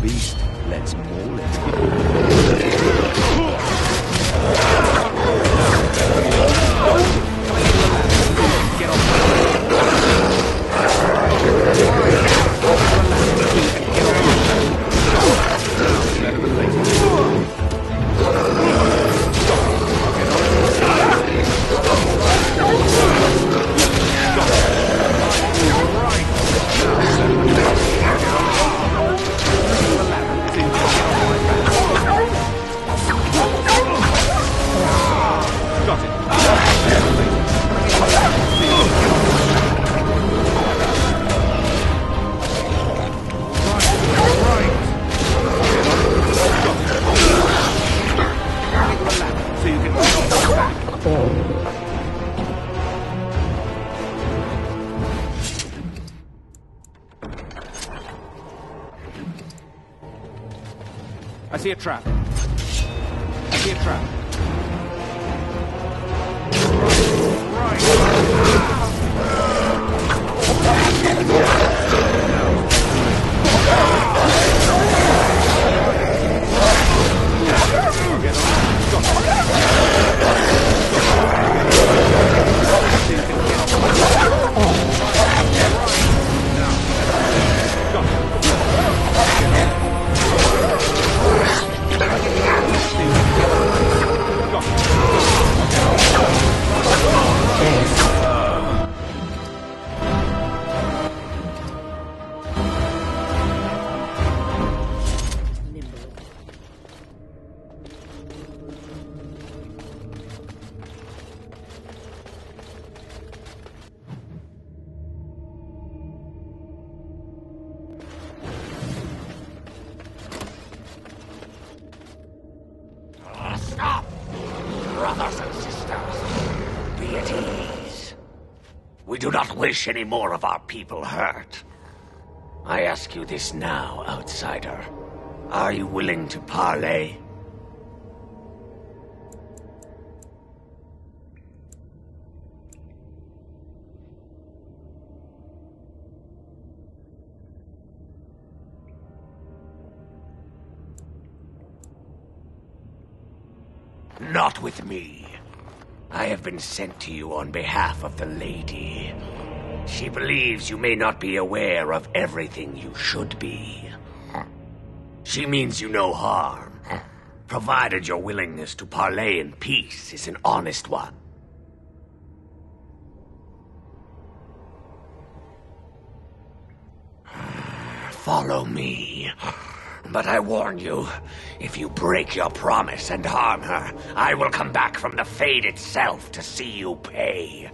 Beast, let's maul it. Get I see a trap. I see a trap. Any more of our people hurt. I ask you this now, outsider. Are you willing to parley? Not with me. I have been sent to you on behalf of the lady. She believes you may not be aware of everything you should be. She means you no harm, provided your willingness to parley in peace is an honest one. Follow me. But I warn you, if you break your promise and harm her, I will come back from the Fade itself to see you pay.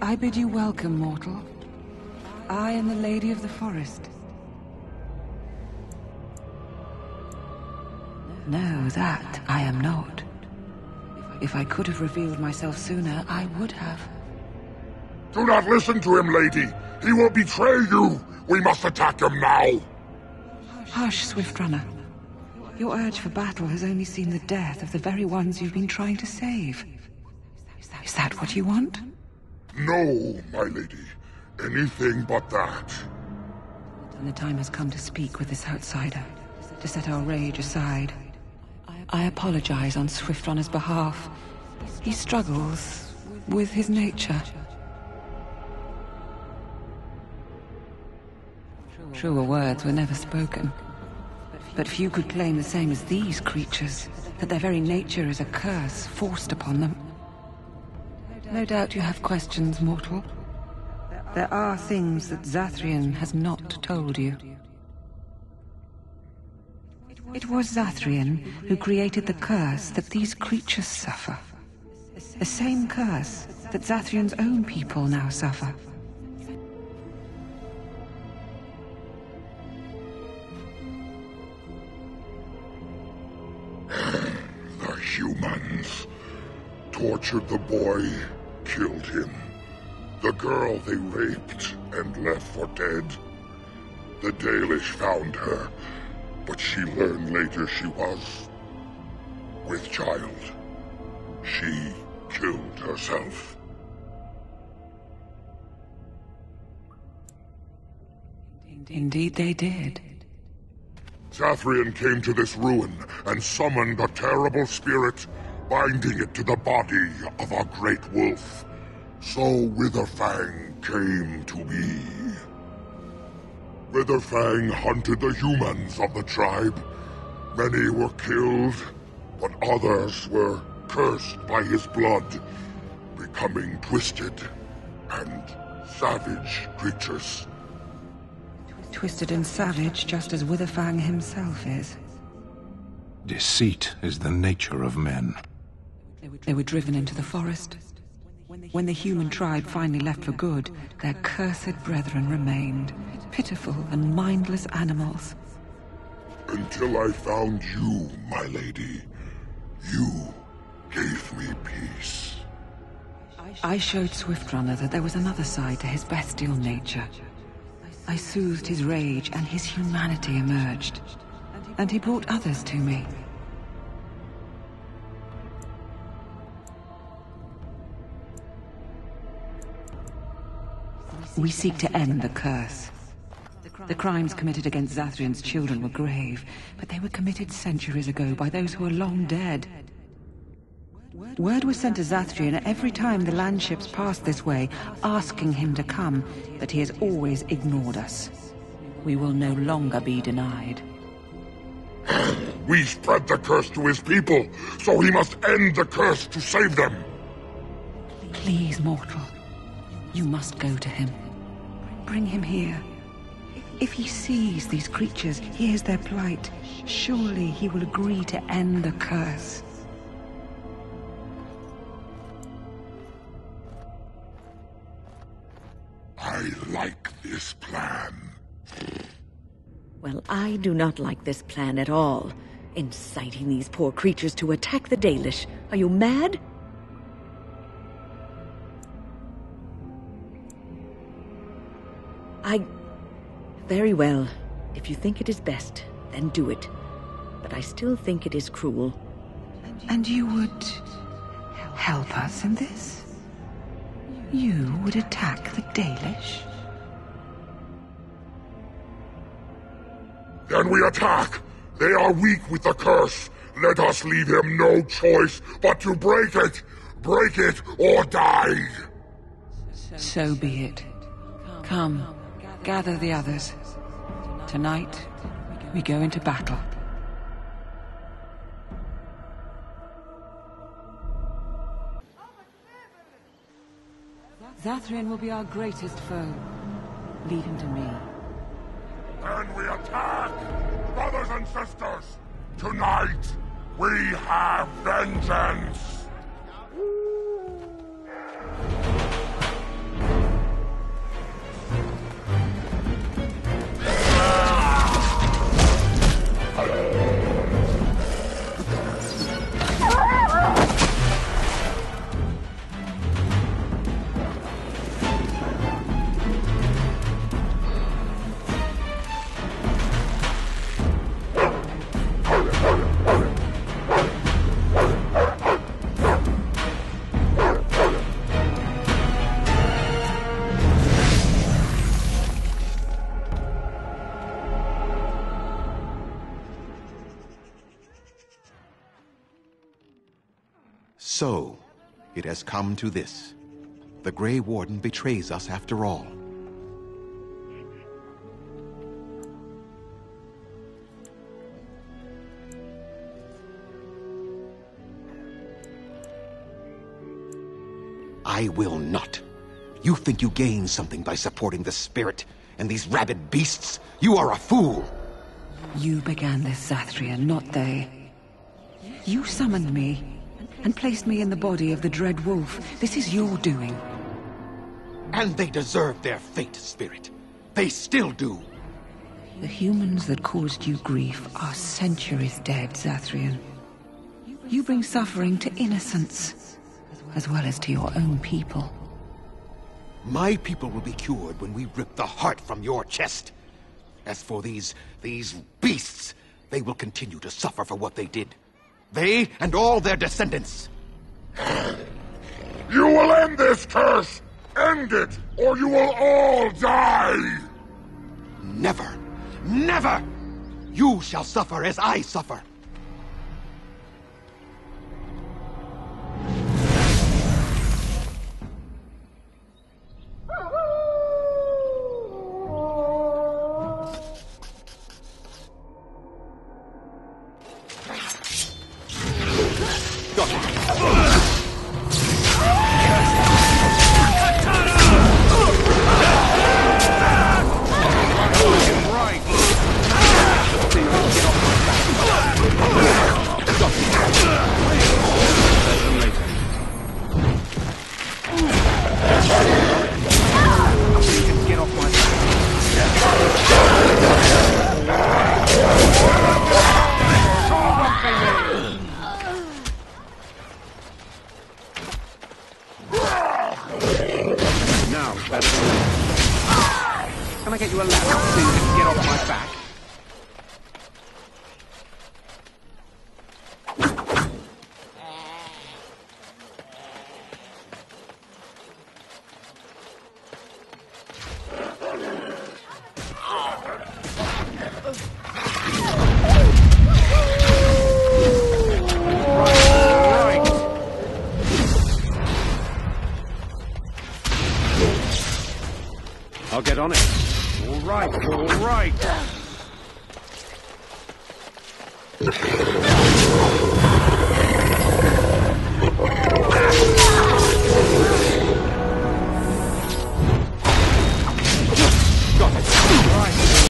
I bid you welcome, mortal. I am the Lady of the Forest. No, that I am not. If I could have revealed myself sooner, I would have. Do not listen to him, lady. He will betray you. We must attack him now. Hush, Swiftrunner. Your urge for battle has only seen the death of the very ones you've been trying to save. Is that what you want? No, my lady. Anything but that. And the time has come to speak with this outsider, to set our rage aside. I apologize on Swiftrunner's behalf. He struggles with his nature. Truer words were never spoken. But few could claim the same as these creatures, that their very nature is a curse forced upon them. No doubt you have questions, mortal. There are things that Zathrian has not told you. It was Zathrian who created the curse that these creatures suffer. The same curse that Zathrian's own people now suffer. The humans tortured the boy, killed him. The girl they raped and left for dead. The Dalish found her, but she learned later she was with child. She killed herself. Indeed they did. Zathrian came to this ruin and summoned a terrible spirit, binding it to the body of our great wolf. So Witherfang came to be. Witherfang hunted the humans of the tribe. Many were killed, but others were cursed by his blood, becoming twisted and savage creatures. Twisted and savage, just as Witherfang himself is. Deceit is the nature of men. They were driven into the forest. When the human tribe finally left for good, their cursed brethren remained, pitiful and mindless animals. Until I found you, my lady, you gave me peace. I showed Swiftrunner that there was another side to his bestial nature. I soothed his rage and his humanity emerged, and he brought others to me. We seek to end the curse. The crimes committed against Zathrian's children were grave, but they were committed centuries ago by those who are long dead. Word was sent to Zathrian every time the land ships passed this way, asking him to come, but he has always ignored us. We will no longer be denied. We spread the curse to his people, so he must end the curse to save them. Please, mortal. You must go to him. Bring him here. If he sees these creatures, hears their plight, surely he will agree to end the curse. I like this plan. Well, I do not like this plan at all. Inciting these poor creatures to attack the Dalish. Are you mad? Very well. If you think it is best, then do it. But I still think it is cruel. And you would help us in this? You would attack the Dalish? Then we attack! They are weak with the curse! Let us leave him no choice but to break it! Break it or die! So be it. Come. Gather the others. Tonight, we go into battle. Zathrian will be our greatest foe. Lead him to me. Then we attack! Brothers and sisters! Tonight, we have vengeance! So, it has come to this. The Grey Warden betrays us after all. I will not. You think you gain something by supporting the spirit and these rabid beasts? You are a fool! You began this, Zathrian, not they. You summoned me and placed me in the body of the Dread Wolf. This is your doing. And they deserve their fate, spirit. They still do. The humans that caused you grief are centuries dead, Zathrian. You bring suffering to innocents, as well as to your own people. My people will be cured when we rip the heart from your chest. As for these beasts, they will continue to suffer for what they did. They and all their descendants. You will end this curse! End it, or you will all die! Never! Never! You shall suffer as I suffer. I'll get on it. All right, all right.